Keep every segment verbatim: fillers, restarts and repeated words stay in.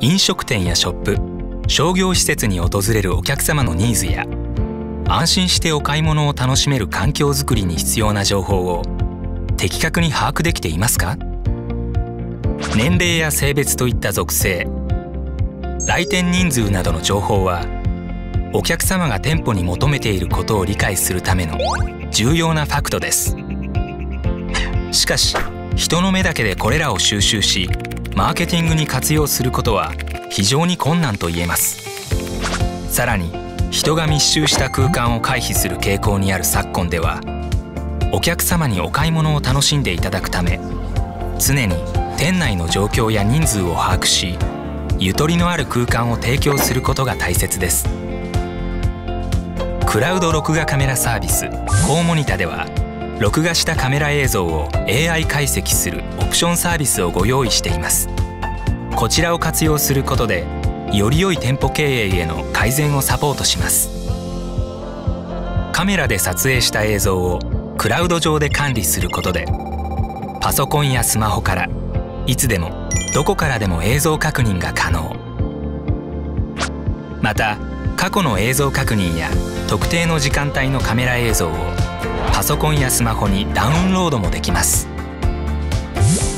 飲食店やショップ、商業施設に訪れるお客様のニーズや、安心してお買い物を楽しめる環境づくりに必要な情報を的確に把握できていますか？年齢や性別といった属性、来店人数などの情報は、お客様が店舗に求めていることを理解するための重要なファクトです。しかし、人の目だけでこれらを収集しマーケティングに活用することは非常に困難と言えます。さらに、人が密集した空間を回避する傾向にある昨今では、お客様にお買い物を楽しんでいただくため、常に店内の状況や人数を把握し、ゆとりのある空間を提供することが大切です。クラウド録画カメラサービス高モニタでは、録画したカメラ映像を エーアイ 解析するオプションサービスをご用意しています。こちらを活用することで、より良い店舗経営への改善をサポートします。カメラで撮影した映像をクラウド上で管理することで、パソコンやスマホからいつでもどこからでも映像確認が可能。また、過去の映像確認や特定の時間帯のカメラ映像をパソコンやスマホにダウンロードもできます。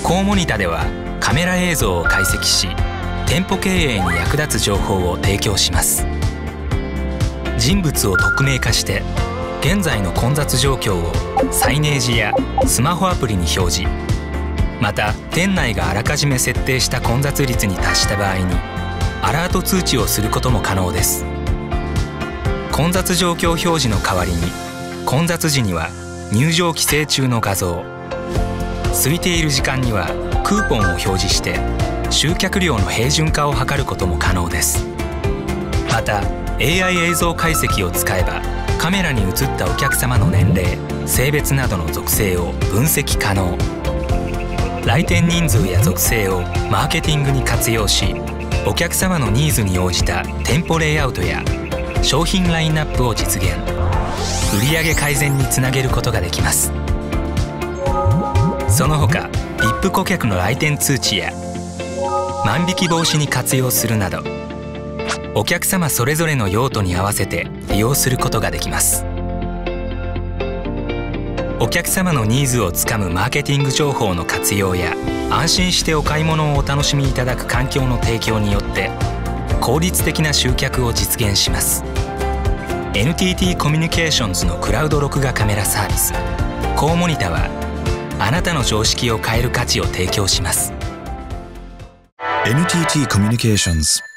高モニタではカメラ映像を解析し、店舗経営に役立つ情報を提供します。人物を匿名化して、現在の混雑状況をサイネージやスマホアプリに表示、また店内があらかじめ設定した混雑率に達した場合にアラート通知をすることも可能です。混雑状況表示の代わりに、混雑時には入場規制中の画像、空いている時間にはクーポンを表示して、集客量の平準化を図ることも可能です。また エーアイ 映像解析を使えば、カメラに映ったお客様の年齢、性別などの属性を分析可能。来店人数や属性をマーケティングに活用し、お客様のニーズに応じた店舗レイアウトや商品ラインナップを実現、売上改善につなげることができます。その他、ブイアイピー 顧客の来店通知や万引き防止に活用するなど、お客様それぞれの用途に合わせて利用することができます。お客様のニーズをつかむマーケティング情報の活用や、安心してお買い物をお楽しみいただく環境の提供によって、効率的な集客を実現します。 エヌティーティー コミュニケーションズのクラウド録画カメラサービス高モニタは、あなたの常識を変える価値を提供します。 エヌティーティー コミュニケーションズ